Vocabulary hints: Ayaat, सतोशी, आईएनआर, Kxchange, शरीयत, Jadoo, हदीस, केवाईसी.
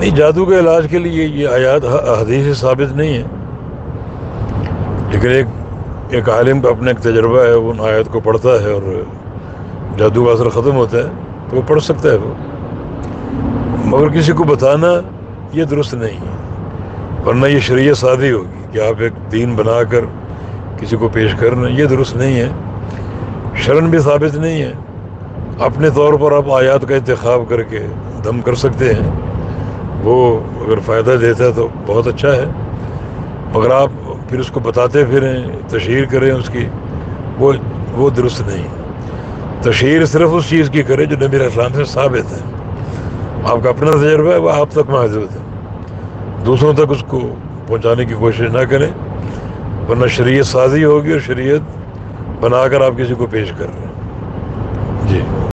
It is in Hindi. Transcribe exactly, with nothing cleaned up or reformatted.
नहीं, जादू के इलाज के लिए ये आयात हदीस से साबित नहीं है, लेकिन एक एक आलिम का अपना एक तजर्बा है, वो उन आयत को पढ़ता है और जादू का असर ख़त्म होता है तो वो पढ़ सकता है वो, मगर किसी को बताना ये दुरुस्त नहीं है, वरना ये शरीयत सादी होगी कि आप एक दीन बनाकर किसी को पेश करना, ये दुरुस्त नहीं है, शरन भी साबित नहीं है। अपने तौर पर आप आयात का इंतखाब करके दम कर सकते हैं, वो अगर फ़ायदा देता है तो बहुत अच्छा है, मगर आप फिर उसको बताते फिरें, तशहीर करें उसकी, वो वो दुरुस्त नहीं। तशहीर सिर्फ उस चीज़ की करें जो नबी अलैहिस्सलाम से साबित है, आपका अपना तजर्बा है वह आप तक महदूद है, दूसरों तक उसको पहुंचाने की कोशिश ना करें, वरना शरीयत साजी होगी और शरीयत बनाकर आप किसी को पेश कर रहे हैं। जी।